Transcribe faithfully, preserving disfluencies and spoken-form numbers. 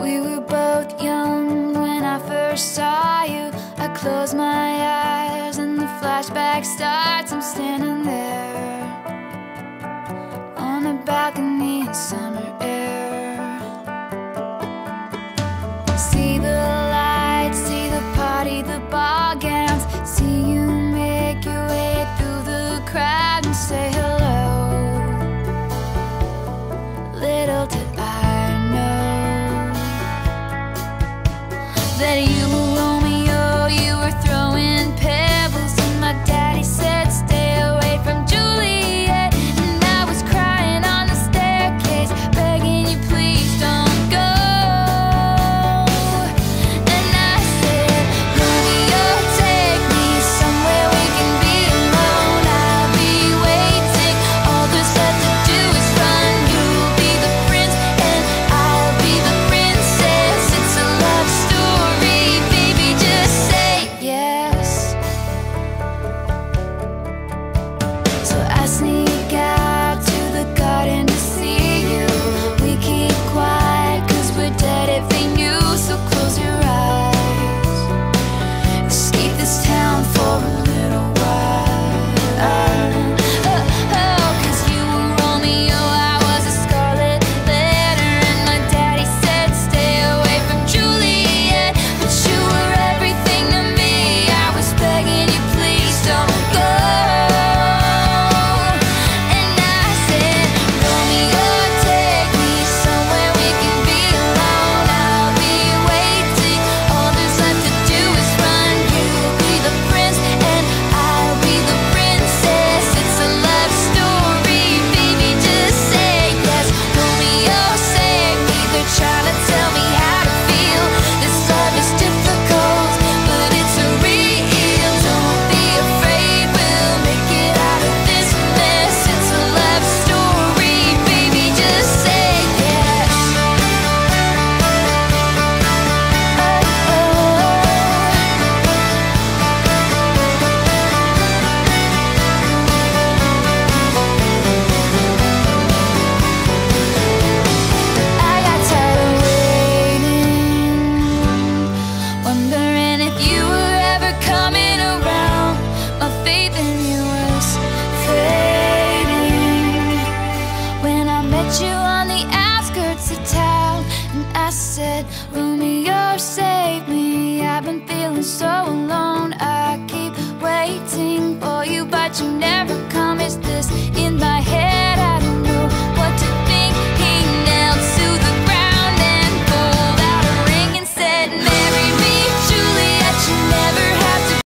We were both young when I first saw you. I close my eyes and the flashback starts. I'm standing there on a balcony in summer air. See the lights, see the party, the ball gowns. See you make your way through the crowd and say hello. Little did I know that you were Romeo, you were throwing pebbles, and my daddy said stay away from Juliet. And I was crying on the staircase, begging you please don't go. And I said, Romeo, take me somewhere we can be alone. I'll be waiting, all there's left to do is run. You'll be the prince and I'll be the princess. It's a love story. I sneak out to the garden to see you. We keep quiet cause we're dead if they knew. So close your eyes, let's keep this town for a little while. Oh, oh, oh, cause you were Romeo, I was a scarlet letter. And my daddy said stay away from Juliet. But you were everything to me, I was begging you please don't go. Said, Romeo, save me. I've been feeling so alone. I keep waiting for you, but you never.